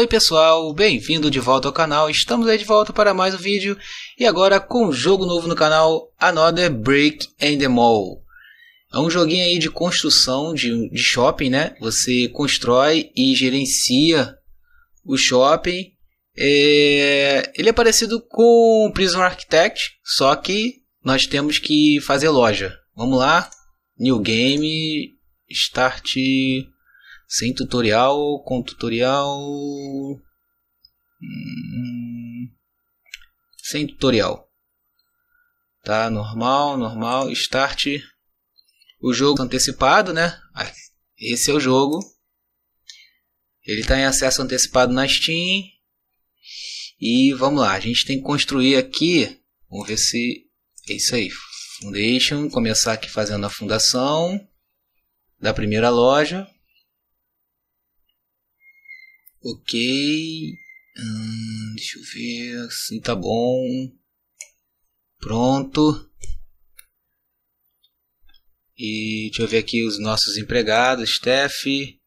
Oi pessoal, bem-vindo de volta ao canal, estamos aí de volta para mais um vídeo e agora com um jogo novo no canal, Another Brick in the Wall. É um joguinho aí de construção de shopping, né? Você constrói e gerencia o shopping. Ele é parecido com Prison Architect, só que nós temos que fazer loja. Vamos lá, New Game, Start... Sem tutorial, com tutorial... Sem tutorial. Tá, normal, start. O jogo antecipado, né? Esse é o jogo. Ele tá em acesso antecipado na Steam. E vamos lá, a gente tem que construir aqui. Vamos ver se... É isso aí. Foundation, começar aqui fazendo a fundação da primeira loja. Ok, deixa eu ver, assim tá bom, pronto, e deixa eu ver aqui os nossos empregados, staff,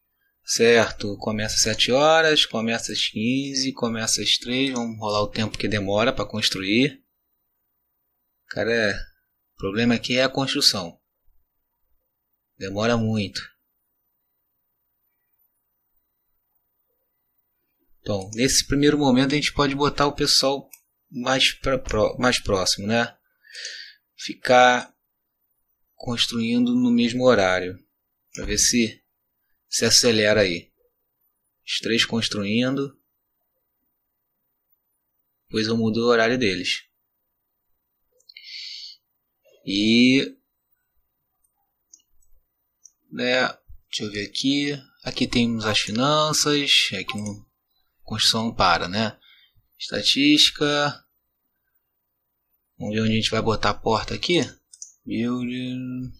certo, começa às 7 horas, começa às 15, começa às 3, vamos rolar o tempo que demora para construir, cara, o problema aqui é a construção, demora muito. Então, nesse primeiro momento a gente pode botar o pessoal mais próximo, né? Ficar construindo no mesmo horário. Para ver se acelera aí. Os três construindo. Depois eu mudo o horário deles. E... né? Deixa eu ver aqui. Aqui temos as finanças. Aqui não... Construção para, né? Estatística. Vamos ver onde a gente vai botar a porta aqui. Building.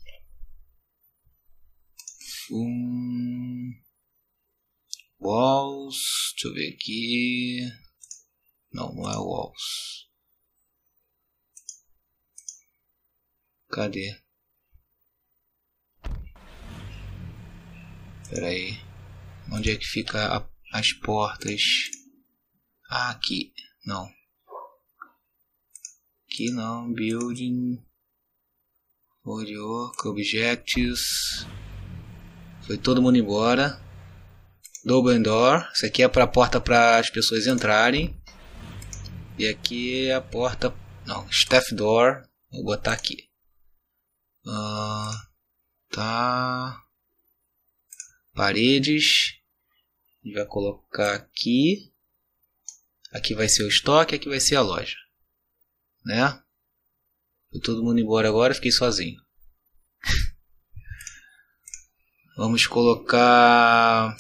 Walls. Deixa eu ver aqui. Não é walls. Cadê? Espera aí. Onde é que fica a as portas? Ah, aqui não, aqui não. Building, work, objectives. Foi todo mundo embora. Double door, isso aqui é para a porta para as pessoas entrarem, e aqui é a porta não, staff door. Vou botar aqui. Tá, paredes. A gente vai colocar aqui. Aqui vai ser o estoque, aqui vai ser a loja, né? Foi todo mundo embora agora, fiquei sozinho. Vamos colocar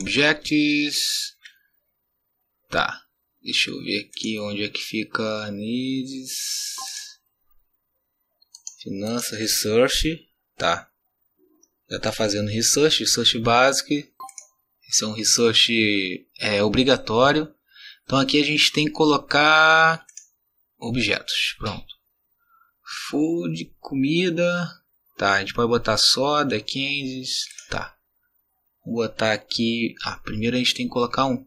objects. Tá. Deixa eu ver aqui onde é que fica needs. Finança, research, tá. Já está fazendo research básico. Esse é um research obrigatório. Então aqui a gente tem que colocar objetos. Pronto. Food, comida. Tá, a gente pode botar soda, candies. Tá. Vou botar aqui. Ah, primeiro a gente tem que colocar um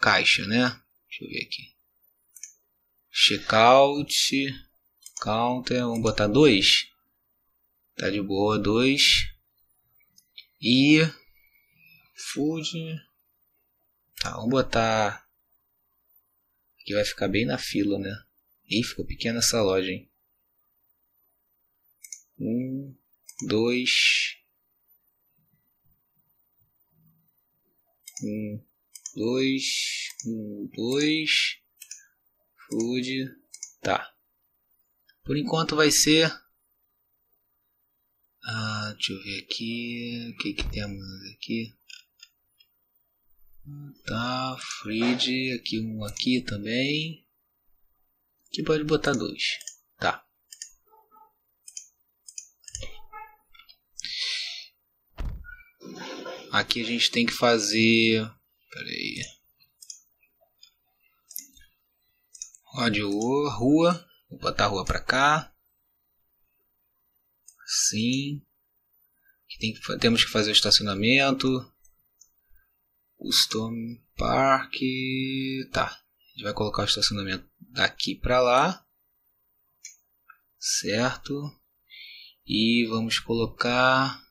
caixa, né? Deixa eu ver aqui. Checkout, counter. Vamos botar 2. Tá de boa, 2. E food, tá, vamos botar aqui, vai ficar bem na fila, né? Ih, ficou pequena essa loja, hein? 1, 2, 1, 2, 1, 2, food, tá. Por enquanto vai ser... deixa eu ver aqui, o que que temos aqui? Tá, fridge, aqui um aqui também. Aqui pode botar 2, tá. Aqui a gente tem que fazer, peraí. Rua, vou botar a rua pra cá. Sim, temos que fazer o estacionamento. Custom Park, tá, a gente vai colocar o estacionamento daqui para lá, certo? E vamos colocar,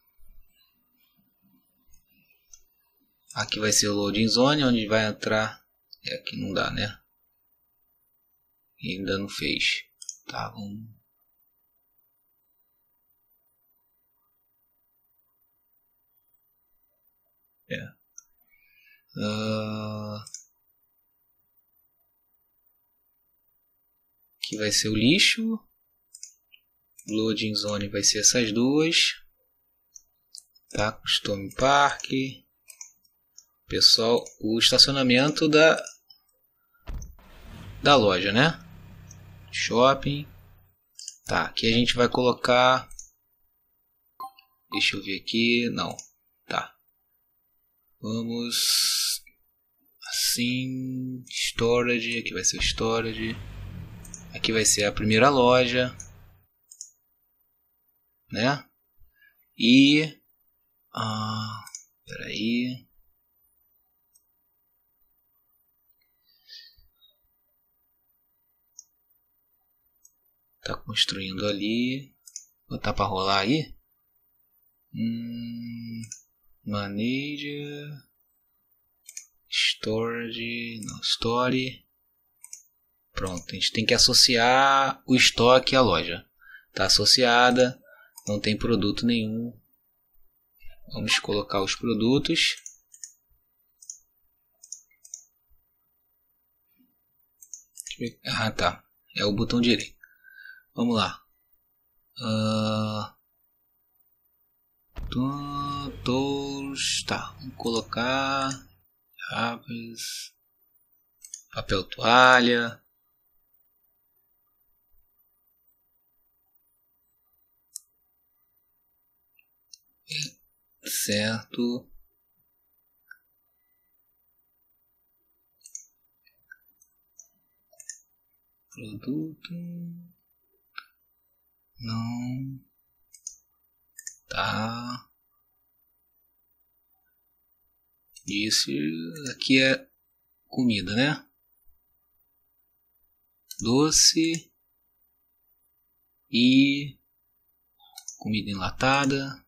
aqui vai ser o loading zone, onde vai entrar, é aqui não dá, né? E ainda não fez, tá, vamos. Aqui vai ser o lixo. Loading zone vai ser essas duas. Tá, custom park. Pessoal, o estacionamento da loja, né? Shopping. Tá, aqui a gente vai colocar. Deixa eu ver aqui, não. Tá. Vamos assim, storage, aqui vai ser storage, aqui vai ser a primeira loja, né? E peraí, tá construindo ali, botar para rolar aí. Manager, storage, não, store. Pronto, a gente tem que associar o estoque à loja. Está associada, não tem produto nenhum. Vamos colocar os produtos. Ah, tá, é o botão direito. Vamos lá. Tá, vamos colocar chaves, papel toalha, certo? Produto não. Tá, isso aqui é comida, né? Doce e comida enlatada,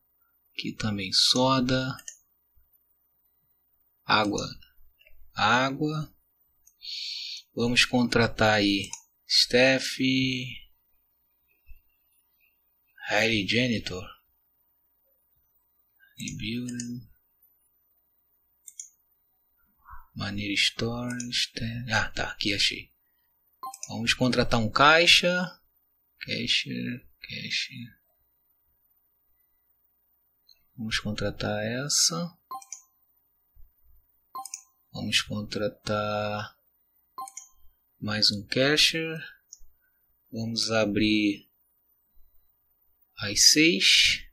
aqui também soda, água. Vamos contratar aí staff, hire janitor. Building, maneira stores, ah, tá, aqui achei. Vamos contratar um caixa. Vamos contratar essa. Vamos contratar mais um cashier. Vamos abrir às 6.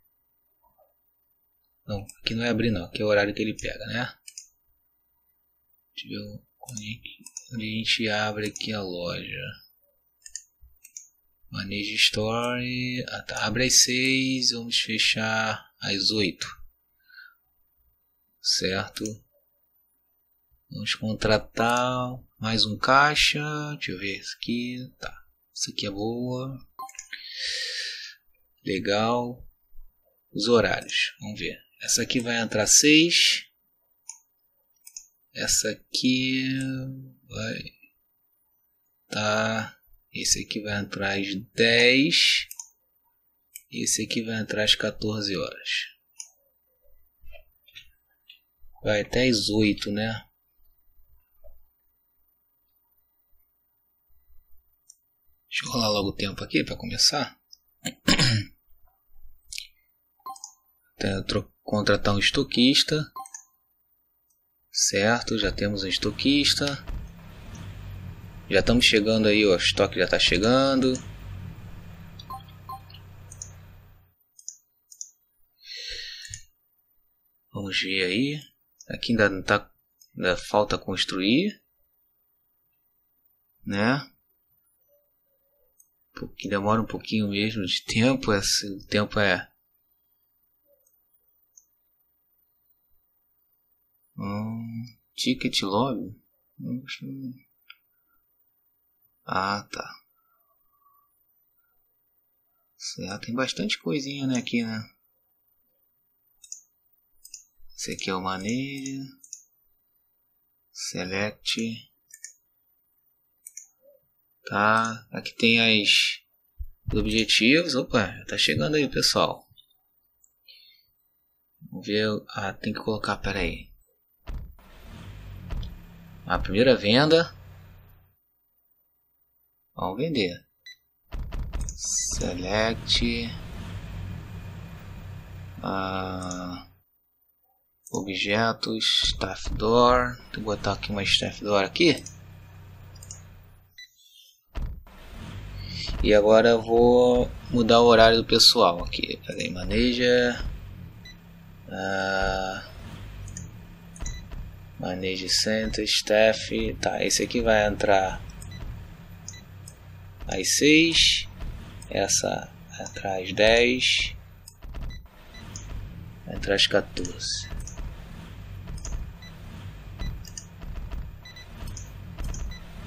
Não, aqui não é abrir não, aqui é o horário que ele pega, né? Deixa eu ver onde a gente abre aqui a loja. Manage Store, ah, tá. Abre às 6, vamos fechar às 8. Certo? Vamos contratar mais um caixa, deixa eu ver isso aqui, tá. Isso aqui é boa. Legal. Os horários, vamos ver. Essa aqui vai entrar 6. Essa aqui vai tá. Esse aqui vai entrar às 10. Esse aqui vai entrar às 14 horas. Vai até às 8, né? Deixa eu rolar logo o tempo aqui para começar. Contratar um estoquista, certo? Já temos um estoquista, já estamos chegando aí, ó, o estoque já está chegando. Vamos ver aí, aqui ainda não tá, ainda falta construir, né? Porque demora um pouquinho mesmo de tempo, esse tempo é. Ticket lobby? Ah, tá. Certo, tem bastante coisinha, né, aqui, né? Esse aqui é o maneira. Select. Tá, aqui tem as... os objetivos. Opa, tá chegando aí, pessoal. Vamos ver... ah, tem que colocar, pera aí. A primeira venda. Vamos vender. Select. Objetos. Staff door. Vou botar aqui uma staff door aqui. E agora eu vou mudar o horário do pessoal aqui. Pera aí, maneja. Manage Center, Staff. Tá, esse aqui vai entrar às 6. Essa vai entrar às 10. Vai entrar às 14.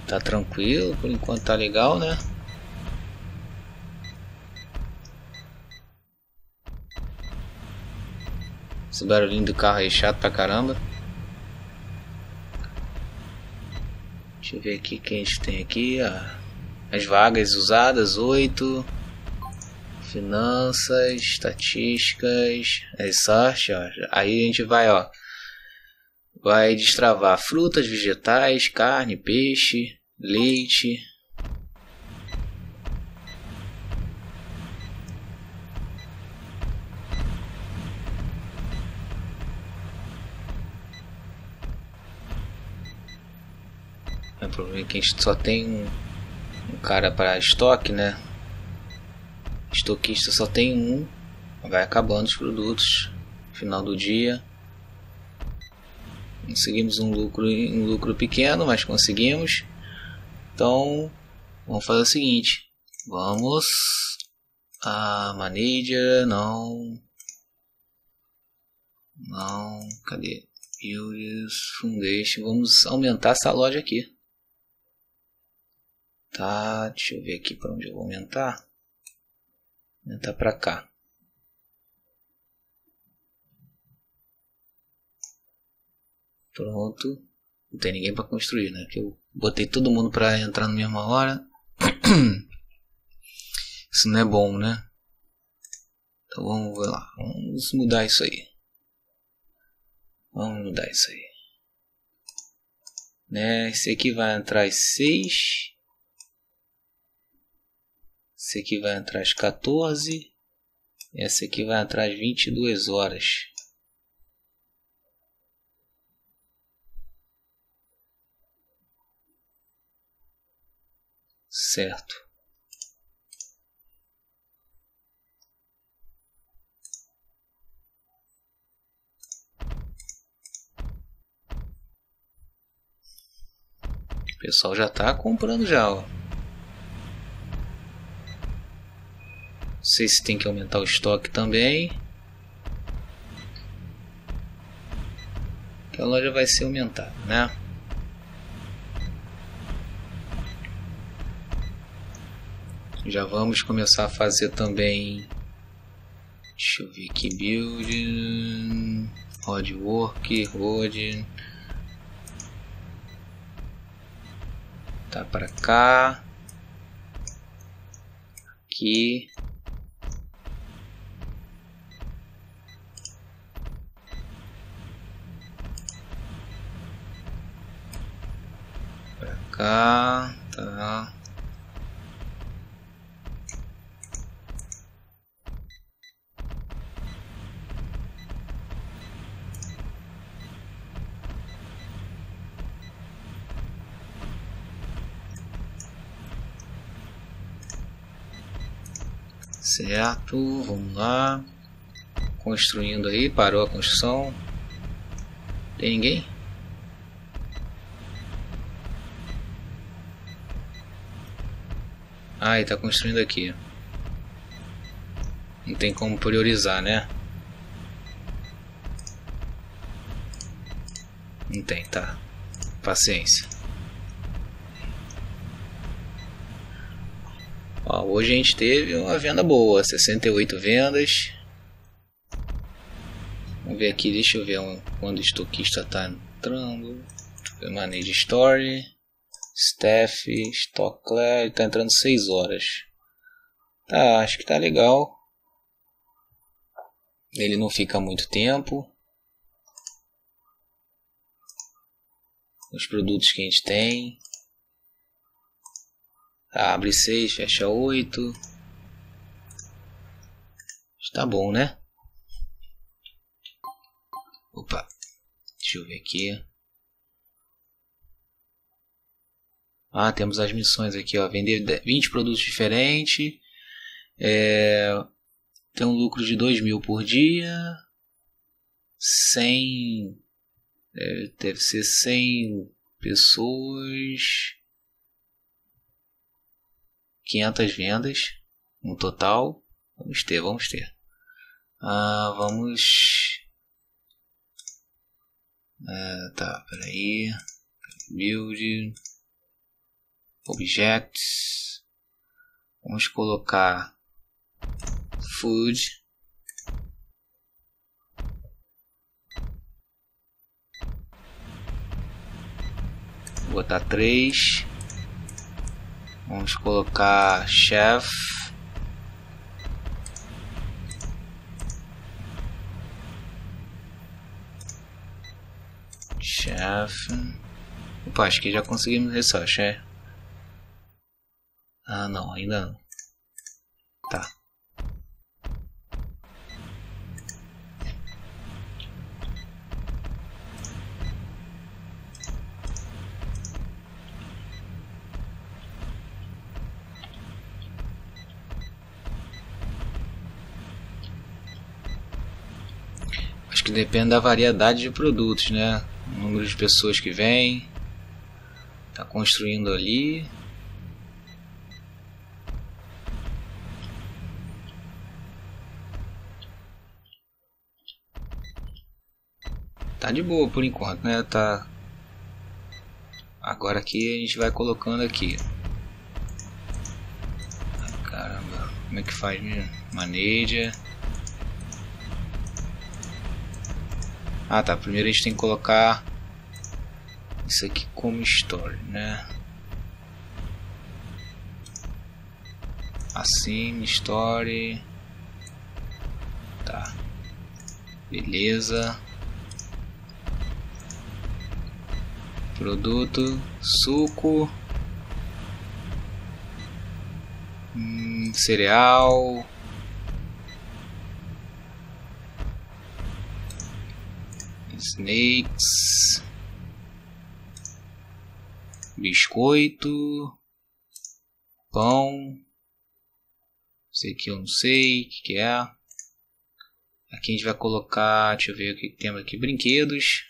Tá tranquilo, por enquanto tá legal, né? Esse barulhinho do carro é chato pra caramba. Deixa eu ver aqui o que a gente tem aqui. As vagas usadas, 8. Finanças, estatísticas, research. Aí a gente vai, ó. Vai destravar frutas, vegetais, carne, peixe, leite. O problema é que a gente só tem um cara para estoque, né? Estoquista só tem um. Vai acabando os produtos no final do dia. Conseguimos um lucro pequeno, mas conseguimos. Então vamos fazer o seguinte. Vamos a manager. Não, cadê? Builders, Foundation. Vamos aumentar essa loja aqui. Tá, deixa eu ver aqui para onde eu vou aumentar. Aumentar para cá. Pronto. Não tem ninguém para construir, né? Que eu botei todo mundo para entrar na mesma hora. Isso não é bom, né? Então vamos lá. Vamos mudar isso aí. Vamos mudar isso aí. Né? Esse aqui vai entrar às 6. Esse aqui vai entrar às 14. Esse aqui vai entrar às 22 horas. Certo. O pessoal já tá comprando já, ó. Não sei se tem que aumentar o estoque também. Que a loja vai ser aumentada, né? Já vamos começar a fazer também. Deixa eu ver aqui. Build. Roadwork. Road. Tá pra cá. Aqui. Tá, tá. Certo, vamos lá. Construindo aí, parou a construção. Tem ninguém? Ah, e tá construindo aqui. Não tem como priorizar, né? Não tem, tá. Paciência. Ó, hoje a gente teve uma venda boa, 68 vendas. Vamos ver aqui, deixa eu ver quando o estoquista está entrando. Manage Story, Staff, Stock Clear, está entrando 6 horas. Tá, acho que tá legal. Ele não fica muito tempo. Os produtos que a gente tem. Tá, abre 6, fecha 8. Está bom, né? Opa, deixa eu ver aqui. Ah, temos as missões aqui, ó. Vender 20 produtos diferentes. Tem um lucro de 2.000 por dia. 100... deve ser 100 pessoas. 500 vendas no total. Vamos ter, vamos ter. Ah, vamos... tá, peraí. Build... Objects, vamos colocar food, vou botar 3, vamos colocar chef, opa, acho que já conseguimos ressaltar, é. Ah, não, ainda não. Tá. Acho que depende da variedade de produtos, né? O número de pessoas que vem. Tá construindo ali. Tá de boa por enquanto, né? Tá. Agora aqui a gente vai colocando aqui. Ai, caramba, como é que faz mesmo? Maneja. Ah, tá. Primeiro a gente tem que colocar isso aqui como story, né? Assim, story. Tá. Beleza. Produto, suco, cereal, snakes, biscoito, pão. Esse aqui eu não sei o que é. Aqui a gente vai colocar, deixa eu ver o que temos aqui, brinquedos.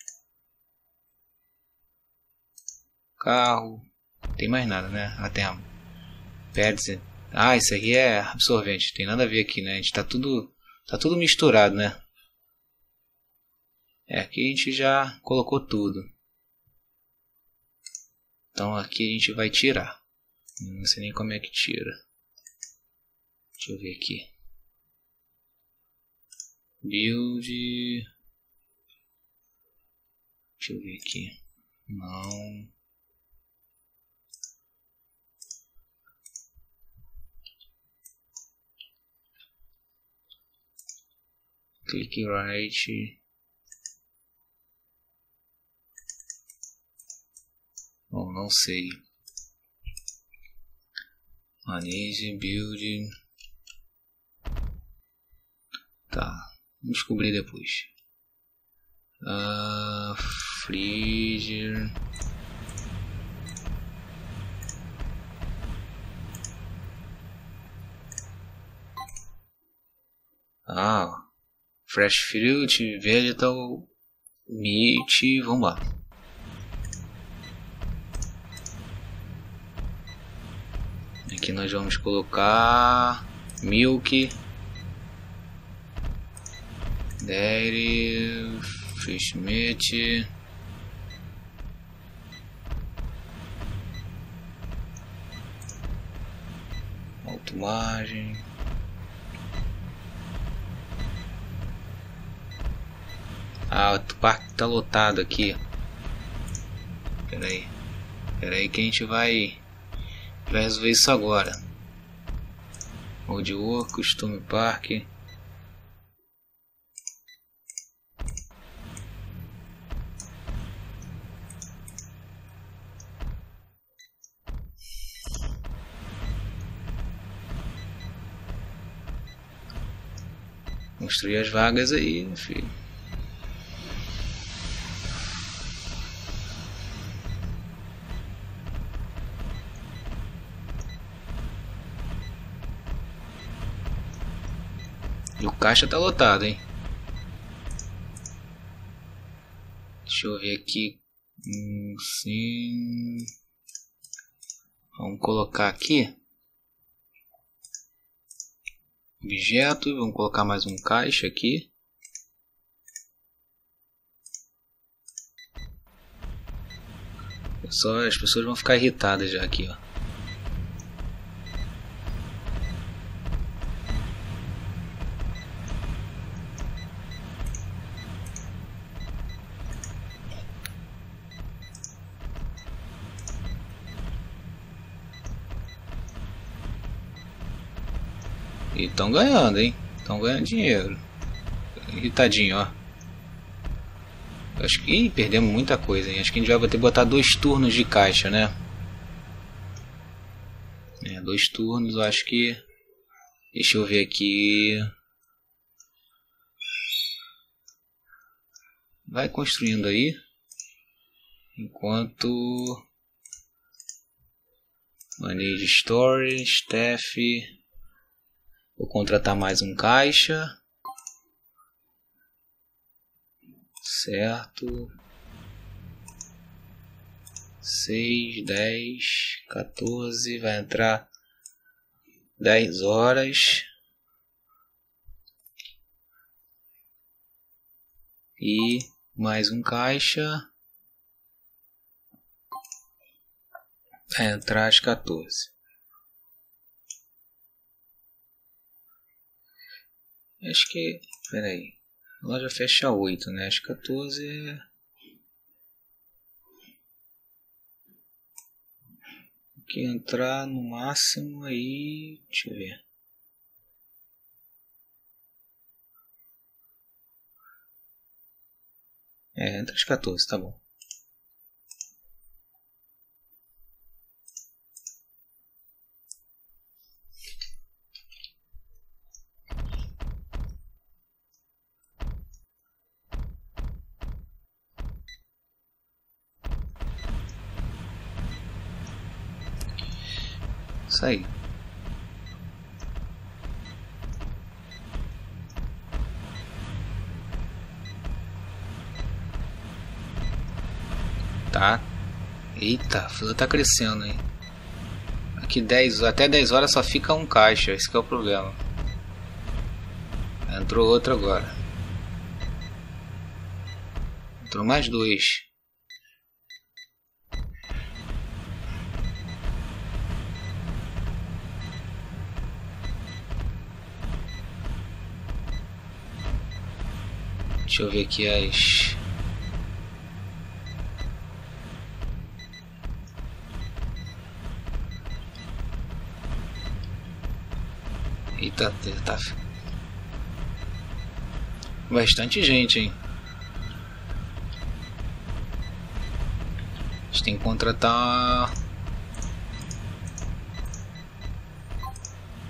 Carro, não tem mais nada, né? Até pads. Ah, isso aqui é absorvente, tem nada a ver aqui, né? A gente tá tudo misturado, né? É, aqui a gente já colocou tudo. Então aqui a gente vai tirar. Não sei nem como é que tira. Deixa eu ver aqui. Build. Deixa eu ver aqui. Não. Clique right. Bom, não sei. Manage, build. Tá, vamos descobrir depois. Freezer. Ah. Fresh fruit, vegetal, meat, vamos lá. Aqui nós vamos colocar milk, dairy, fish meat, dublagem. Ah, o parque tá lotado aqui. Pera aí que a gente vai resolver isso agora. Old World, Costume Park. Construir as vagas aí, meu filho. E o caixa tá lotado, hein? Deixa eu ver aqui. Sim. Vamos colocar aqui. Objeto, vamos colocar mais um caixa aqui. Pessoal, as pessoas vão ficar irritadas já aqui, ó. E estão ganhando, hein? Estão ganhando dinheiro. Irritadinho, ó. Acho que... Ih, perdemos muita coisa, hein? Acho que a gente vai ter que botar 2 turnos de caixa, né? É, 2 turnos, eu acho que... Deixa eu ver aqui... Vai construindo aí. Enquanto... Manage Storage, Staff... Vou contratar mais um caixa. Certo. 6, 10, 14. Vai entrar 10 horas. E mais um caixa. Vai entrar às 14. Acho que... Peraí. A loja fecha 8, né? Acho que 14 é... Tem que entrar no máximo aí... Deixa eu ver. É, entra as 14, tá bom. Isso aí. Tá. Eita, a fila tá crescendo, hein? Aqui 10, até 10 horas só fica um caixa, esse que é o problema. Entrou outro agora. Entrou mais 2. Deixa eu ver aqui as... Eita, tá... Bastante gente, hein? A gente tem que contratar...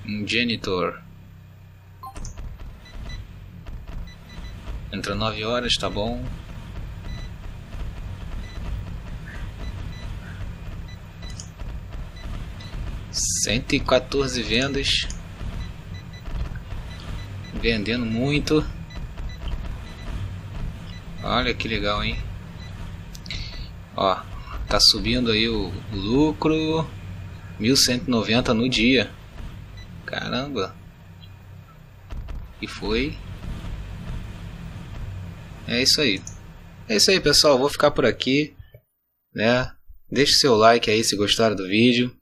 um janitor. Entra 9 horas, tá bom. Cento e 14 vendas. Vendendo muito. Olha que legal, hein? Ó, tá subindo aí o lucro. 1.190 no dia. Caramba. E foi... É isso aí. É isso aí, pessoal. Vou ficar por aqui, né? Deixe seu like aí se gostaram do vídeo.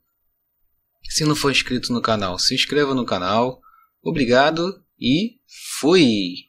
Se não for inscrito no canal, se inscreva no canal. Obrigado e fui!